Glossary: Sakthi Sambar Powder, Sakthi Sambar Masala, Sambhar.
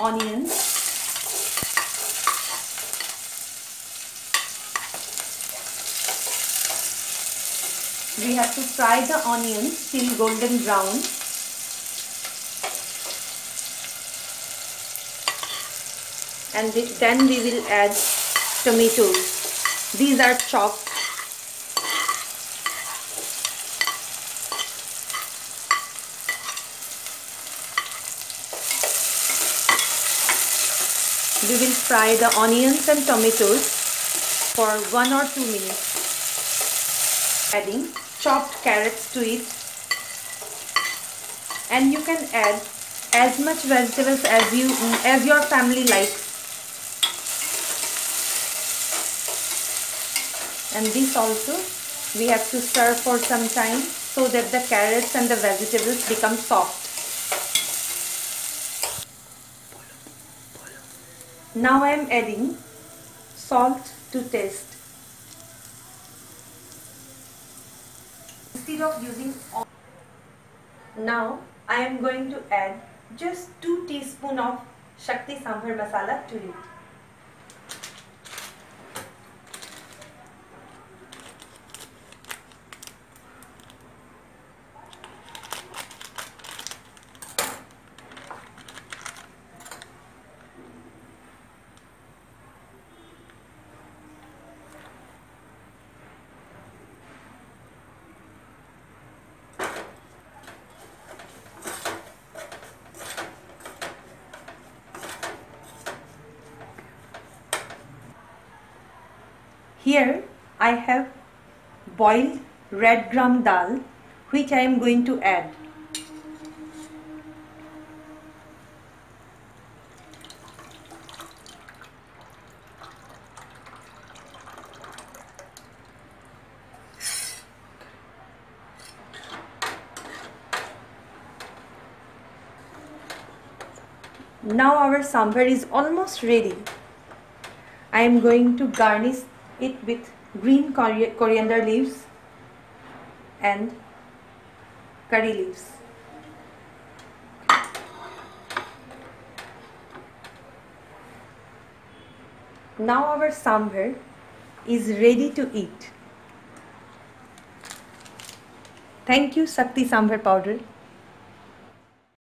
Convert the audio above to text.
onions. We have to fry the onions till golden brown. And then we will add tomatoes. These are chopped. We will fry the onions and tomatoes for 1 or 2 minutes. Adding chopped carrots to it, and you can add as much vegetables as your family likes. And this also we have to stir for some time so that the carrots and the vegetables become soft. Now I am adding salt to taste. Instead of using oil, now I am going to add just 2 teaspoons of Sakthi Sambar Masala to it. Here I have boiled red gram dal, which I am going to add. Now our sambar is almost ready. I am going to garnish it with green coriander leaves and curry leaves. Now our sambar is ready to eat. Thank you, Sakthi Sambar Powder.